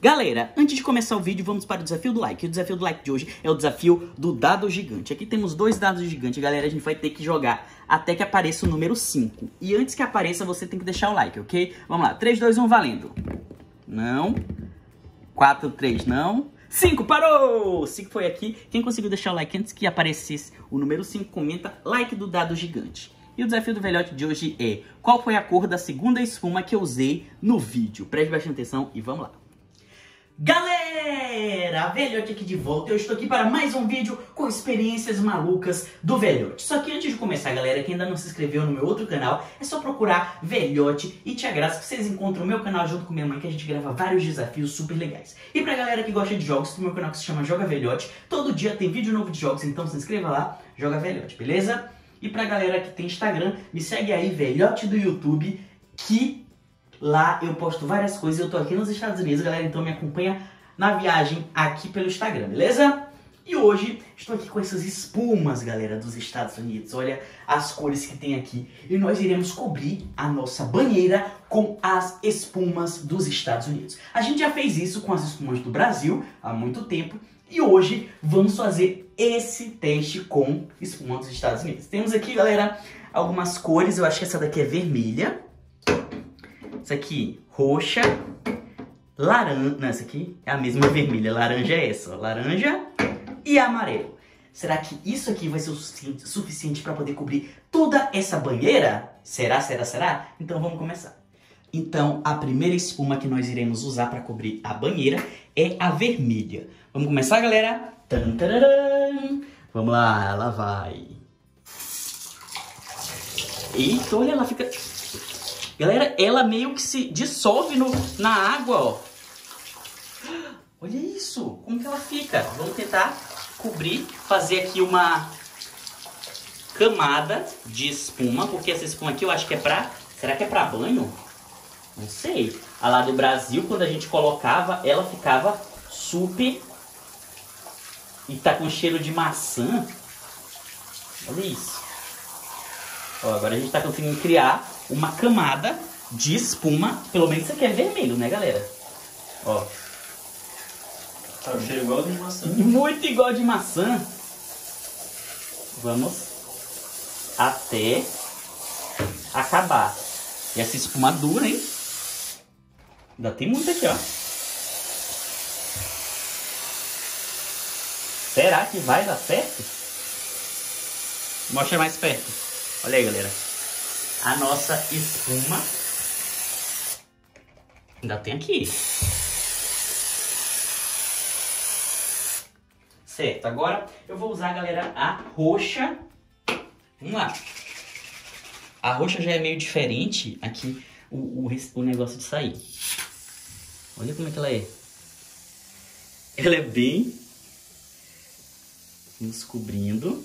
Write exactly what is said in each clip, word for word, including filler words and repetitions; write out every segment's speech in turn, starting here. Galera, antes de começar o vídeo, vamos para o desafio do like. E o desafio do like de hoje é o desafio do dado gigante. Aqui temos dois dados gigantes, galera. A gente vai ter que jogar até que apareça o número cinco. E antes que apareça, você tem que deixar o like, ok? Vamos lá. três, dois, um, valendo. Não. quatro, três, não. cinco, parou! cinco foi aqui. Quem conseguiu deixar o like antes que aparecesse o número cinco, comenta like do dado gigante. E o desafio do velhote de hoje é: qual foi a cor da segunda espuma que eu usei no vídeo? Preste bastante atenção e vamos lá. Galera, velhote aqui de volta, eu estou aqui para mais um vídeo com experiências malucas do velhote. Só que antes de começar, galera, quem ainda não se inscreveu no meu outro canal, é só procurar Velhote e Tia Graça, que vocês encontram o meu canal junto com minha mãe, que a gente grava vários desafios super legais. E pra galera que gosta de jogos, tem meu canal que se chama Joga Velhote, todo dia tem vídeo novo de jogos, então se inscreva lá, Joga Velhote, beleza? E pra galera que tem Instagram, me segue aí, Velhote do YouTube, que... lá eu posto várias coisas, eu tô aqui nos Estados Unidos, galera, então me acompanha na viagem aqui pelo Instagram, beleza? E hoje estou aqui com essas espumas, galera, dos Estados Unidos, olha as cores que tem aqui. E nós iremos cobrir a nossa banheira com as espumas dos Estados Unidos. A gente já fez isso com as espumas do Brasil há muito tempo, e hoje vamos fazer esse teste com espuma dos Estados Unidos. Temos aqui, galera, algumas cores, eu acho que essa daqui é vermelha. Essa aqui, roxa, laranja, não, essa aqui é a mesma vermelha, laranja é essa, ó, laranja e amarelo. Será que isso aqui vai ser o suficiente, suficiente para poder cobrir toda essa banheira? Será, será, será? Então vamos começar. Então a primeira espuma que nós iremos usar para cobrir a banheira é a vermelha. Vamos começar, galera? Tantararam. Vamos lá, ela vai. Eita, olha, ela fica... Galera, ela meio que se dissolve no, na água, ó. Olha isso, como que ela fica. Vamos tentar cobrir, fazer aqui uma camada de espuma, porque essa espuma aqui eu acho que é pra... Será que é pra banho? Não sei. A lá do Brasil, quando a gente colocava, ela ficava super... E tá com cheiro de maçã. Olha isso. Ó, agora a gente tá conseguindo criar... uma camada de espuma. Pelo menos isso aqui é vermelho, né, galera? Ó. Tá o cheiro igual de maçã. Muito igual de maçã. Vamos até acabar. E essa espuma dura, hein? Ainda tem muita aqui, ó. Será que vai dar certo? Mostra mais perto. Olha aí, galera. A nossa espuma ainda tem aqui. Certo, agora eu vou usar, galera, a roxa. Vamos lá. A roxa já é meio diferente aqui o, o, o negócio de sair. Olha como é que ela é. Ela é bem... Vamos cobrindo.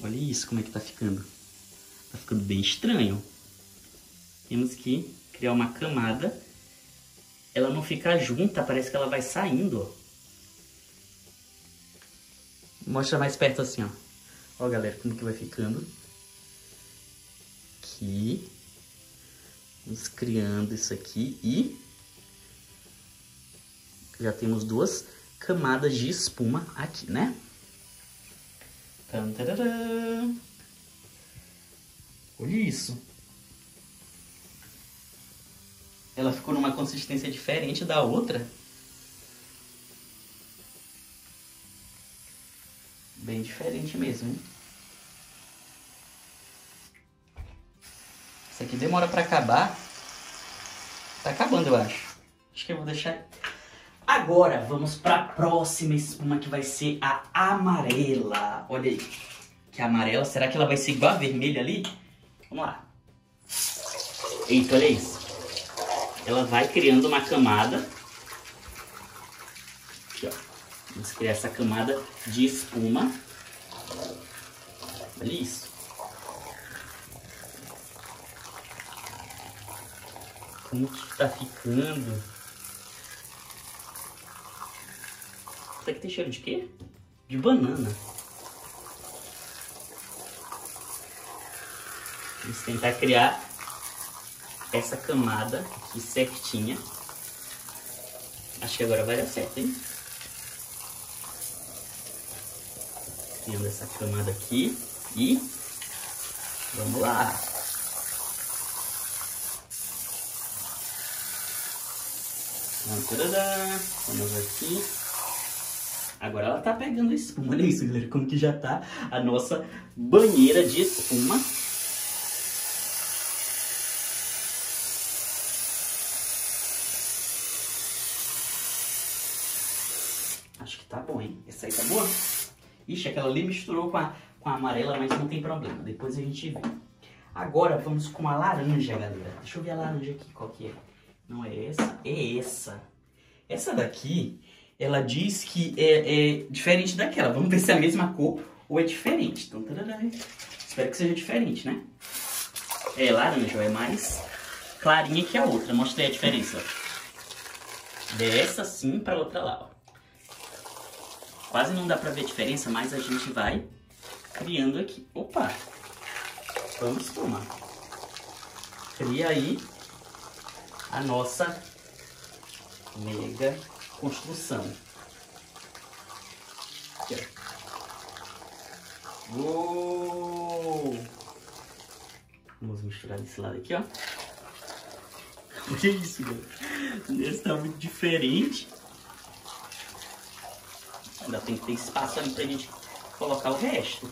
Olha isso, como é que tá ficando. Tá ficando bem estranho. Temos que criar uma camada. Ela não fica junta, parece que ela vai saindo, ó. Mostra mais perto assim, ó. Ó, galera, como que vai ficando. Aqui. Vamos criando isso aqui e... já temos duas camadas de espuma aqui, né? Tantararã. Olha isso. Ela ficou numa consistência diferente da outra. Bem diferente mesmo, hein? Isso aqui demora pra acabar. Tá acabando, eu acho. Acho que eu vou deixar... Agora vamos para a próxima espuma, que vai ser a amarela. Olha aí, que amarela. Será que ela vai ser igual a vermelha ali? Vamos lá. Eita, olha isso. Ela vai criando uma camada. Aqui, ó. Vamos criar essa camada de espuma. Olha isso. Como que tá ficando? Isso aqui tem cheiro de quê? De banana. Vamos tentar criar essa camada aqui certinha. Acho que agora vai dar certo, hein? Tendo essa camada aqui. E vamos lá. Vamos aqui. Agora ela tá pegando a espuma. Olha isso, galera, como que já tá a nossa banheira de espuma. Acho que tá bom, hein? Essa aí tá boa? Ixi, aquela ali misturou com a, com a amarela, mas não tem problema. Depois a gente vê. Agora vamos com a laranja, galera. Deixa eu ver a laranja aqui, qual que é. Não é essa? É essa. Essa daqui, ela diz que é, é diferente daquela. Vamos ver se é a mesma cor ou é diferente. Então, tarará. Espero que seja diferente, né? É laranja, é mais clarinha que a outra. Mostrei a diferença, ó. Dessa sim pra outra lá, ó. Quase não dá pra ver a diferença, mas a gente vai criando aqui. Opa! Vamos tomar. Cria aí a nossa mega construção. Aqui, ó. Uou! Vamos misturar desse lado aqui, ó. Olha isso, galera. Esse tá muito diferente. Ainda tem que ter espaço ali pra gente colocar o resto.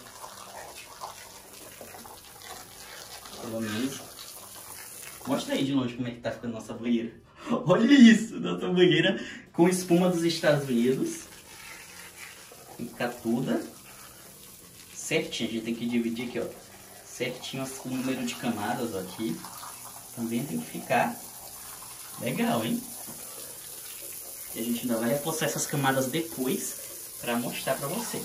Pelo menos. Mostra aí de longe como é que tá ficando nossa banheira. Olha isso, nossa banheira com espuma dos Estados Unidos. Tem que ficar toda certinha. A gente tem que dividir aqui, ó. Certinho o número de camadas, ó, aqui. Também tem que ficar legal, hein? E a gente ainda vai reforçar essas camadas depois, para mostrar para vocês.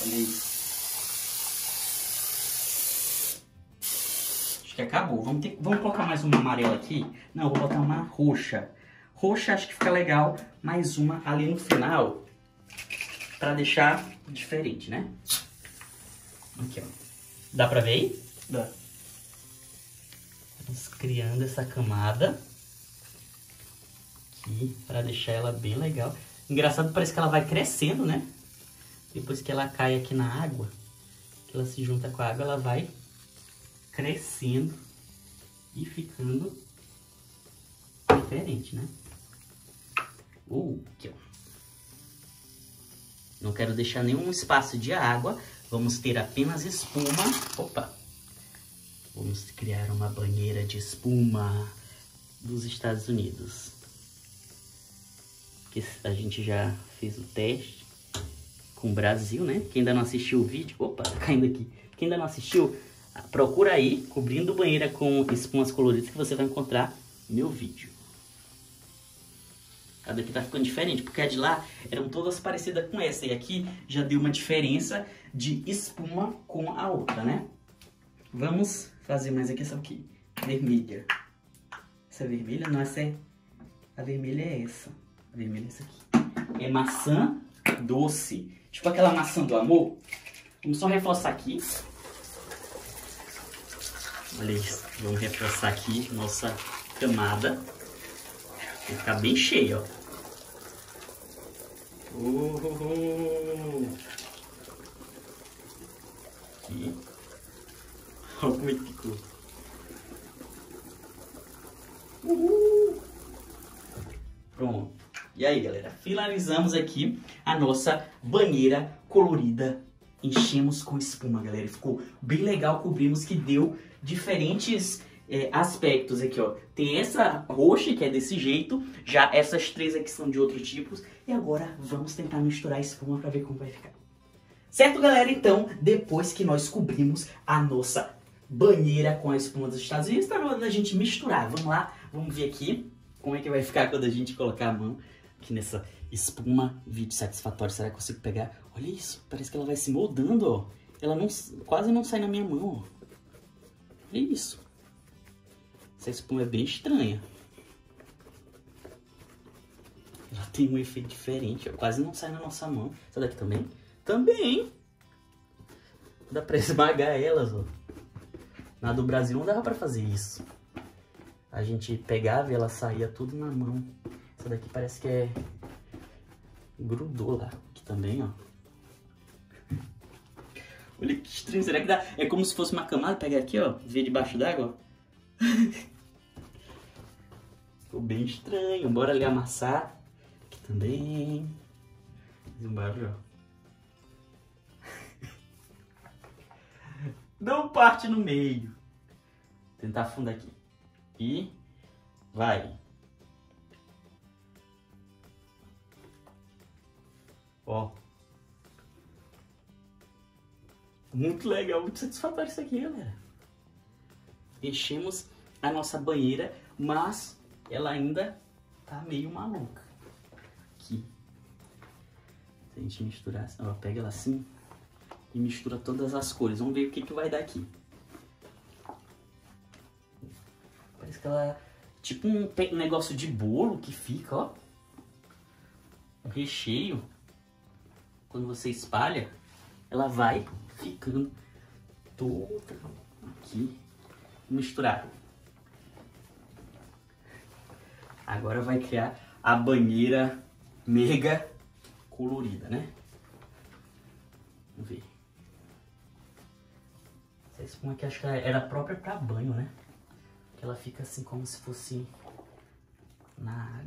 Olha isso. Acho que acabou. Vamos, ter, vamos colocar mais uma amarela aqui. Não, vou botar uma roxa. Roxa acho que fica legal. Mais uma ali no final, para deixar diferente, né? Aqui, ó. Dá para ver aí? Dá. Vamos criando essa camada aqui para deixar ela bem legal. Engraçado, parece que ela vai crescendo, né? Depois que ela cai aqui na água, que ela se junta com a água, ela vai crescendo e ficando diferente, né? Uh, aqui, ó. Não quero deixar nenhum espaço de água. Vamos ter apenas espuma. Opa! Vamos criar uma banheira de espuma dos Estados Unidos. Porque a gente já fez o teste com o Brasil, né? Quem ainda não assistiu o vídeo... Opa, tá caindo aqui. Quem ainda não assistiu, procura aí, cobrindo banheira com espumas coloridas, que você vai encontrar meu vídeo. A daqui tá ficando diferente, porque a de lá eram todas parecidas com essa. E aqui já deu uma diferença de espuma com a outra, né? Vamos... fazer mais aqui, essa aqui, vermelha. Essa vermelha, não, essa é... A vermelha é essa. A vermelha é essa aqui. É maçã doce. Tipo aquela maçã do amor. Vamos só reforçar aqui. Olha isso. Vamos reforçar aqui nossa camada. Vai ficar bem cheia, ó. Oh, oh, oh. Aqui. Como é que ficou? Uhul! Pronto. E aí, galera? Finalizamos aqui a nossa banheira colorida. Enchemos com espuma, galera. Ficou bem legal. Cobrimos que deu diferentes é, aspectos aqui, ó. Tem essa roxa, que é desse jeito. Já essas três aqui são de outros tipos. E agora vamos tentar misturar a espuma para ver como vai ficar. Certo, galera? Então, depois que nós cobrimos a nossa banheira com a espuma dos Estados Unidos, tá na hora da gente misturar. Vamos lá, vamos ver aqui como é que vai ficar quando a gente colocar a mão aqui nessa espuma. Vídeo satisfatório, será que eu consigo pegar? Olha isso, parece que ela vai se moldando, ó. Ela não, quase não sai na minha mão, ó. Olha isso. Essa espuma é bem estranha. Ela tem um efeito diferente, ó. Quase não sai na nossa mão. Essa daqui também? Também. Dá pra esmagar elas, ó. Na do Brasil não dava pra fazer isso. A gente pegava e ela saía tudo na mão. Essa daqui parece que é... grudou lá. Aqui também, ó. Olha que estranho, será que dá? É como se fosse uma camada, pegar aqui, ó, ver debaixo d'água, ó. Ficou bem estranho. Bora ali amassar. Aqui também. Faz um barulho, ó. Não parte no meio. Vou tentar afundar aqui. E vai. Ó. Muito legal, muito satisfatório isso aqui, galera. Enchemos a nossa banheira, mas ela ainda tá meio maluca. Aqui. Se a gente misturar assim, ó, pega ela assim e mistura todas as cores. Vamos ver o que, que vai dar aqui. Parece que ela... tipo um, um negócio de bolo que fica, ó. O recheio, quando você espalha, ela vai ficando toda aqui. Misturar. Agora vai criar a banheira mega colorida, né? Vamos ver. Essa espuma aqui acho que era própria pra banho, né? Porque ela fica assim como se fosse na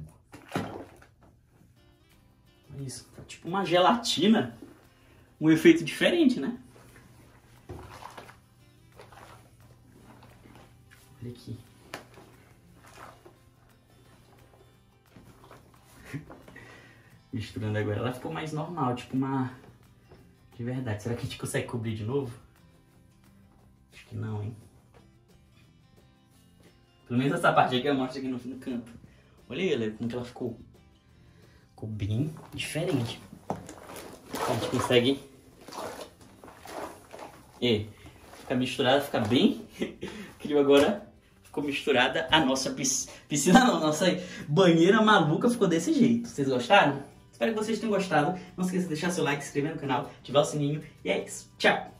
água. Olha isso, tá tipo uma gelatina. Um efeito diferente, né? Olha aqui. Misturando agora. Ela ficou mais normal, tipo uma... de verdade. Será que a gente consegue cobrir de novo? Acho que não, hein? Pelo menos essa parte aqui eu mostro aqui no, no canto. Olha aí, galera, como que ela ficou. Ficou bem diferente. A gente consegue... E fica misturada, fica bem... Criou agora, ficou misturada a nossa piscina. Piscina não, nossa banheira maluca ficou desse jeito. Vocês gostaram? Espero que vocês tenham gostado. Não esqueça de deixar seu like, se inscrever no canal, ativar o sininho. E é isso. Tchau!